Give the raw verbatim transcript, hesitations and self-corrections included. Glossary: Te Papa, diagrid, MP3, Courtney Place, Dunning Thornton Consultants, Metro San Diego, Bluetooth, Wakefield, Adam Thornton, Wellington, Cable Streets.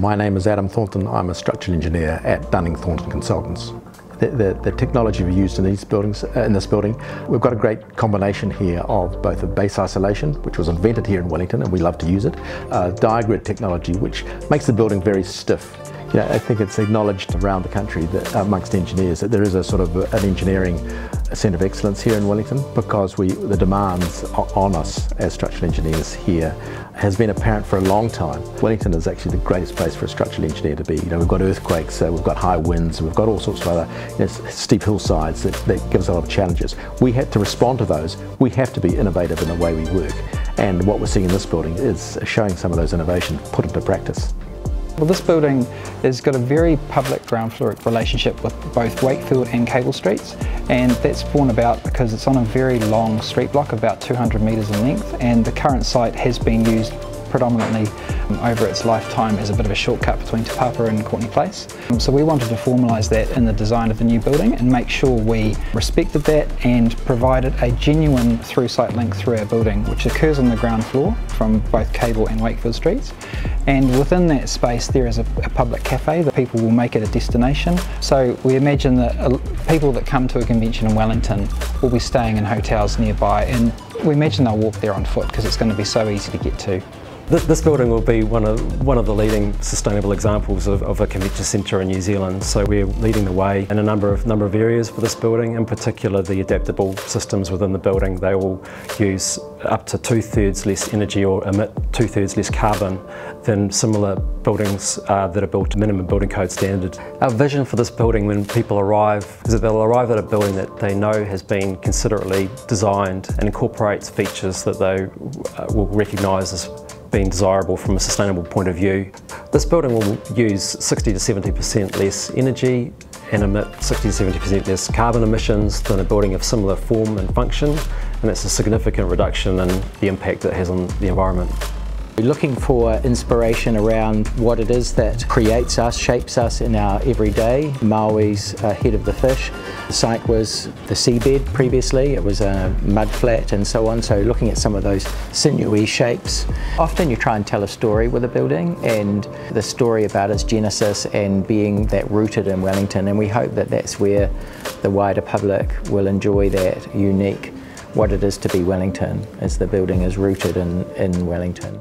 My name is Adam Thornton. I'm a structural engineer at Dunning Thornton Consultants. The, the, the technology we used in these buildings, uh, in this building, we've got a great combination here of both a base isolation, which was invented here in Wellington and we love to use it, uh, diagrid technology, which makes the building very stiff. You know, I think it's acknowledged around the country that amongst engineers that there is a sort of an engineering centre of excellence here in Wellington, because we, the demands on us as structural engineers here has been apparent for a long time. Wellington is actually the greatest place for a structural engineer to be. You know, we've got earthquakes, uh, we've got high winds, we've got all sorts of other you know, steep hillsides that, that gives a lot of challenges. We have to respond to those. We have to be innovative in the way we work, and what we're seeing in this building is showing some of those innovations put into practice. Well, this building has got a very public ground floor relationship with both Wakefield and Cable Streets, and that's born about because it's on a very long street block, about two hundred metres in length, and the current site has been used predominantly over its lifetime as a bit of a shortcut between Te Papa and Courtney Place. So we wanted to formalise that in the design of the new building and make sure we respected that and provided a genuine through site link through our building, which occurs on the ground floor from both Cable and Wakefield Streets. And within that space there is a, a public cafe that people will make it a destination. So we imagine that uh, people that come to a convention in Wellington will be staying in hotels nearby, and we imagine they'll walk there on foot because it's going to be so easy to get to. This, this building will be one of, one of the leading sustainable examples of, of a convention centre in New Zealand, so we're leading the way in a number of, number of areas for this building, in particular the adaptable systems within the building. They all use up to two-thirds less energy or emit two-thirds less carbon than similar buildings uh, that are built to minimum building code standard. Our vision for this building when people arrive is that they'll arrive at a building that they know has been considerately designed and incorporates features that they uh, will recognise as being desirable from a sustainable point of view. This building will use sixty to seventy percent less energy and emit sixty to seventy percent less carbon emissions than a building of similar form and function, and that's a significant reduction in the impact it has on the environment. We're looking for inspiration around what it is that creates us, shapes us in our everyday. Maui's uh, Head of the Fish. The site was the seabed previously, it was a mud flat and so on, so looking at some of those sinewy shapes. Often you try and tell a story with a building, and the story about its genesis and being that rooted in Wellington, and we hope that that's where the wider public will enjoy that unique, what it is to be Wellington, as the building is rooted in, in Wellington.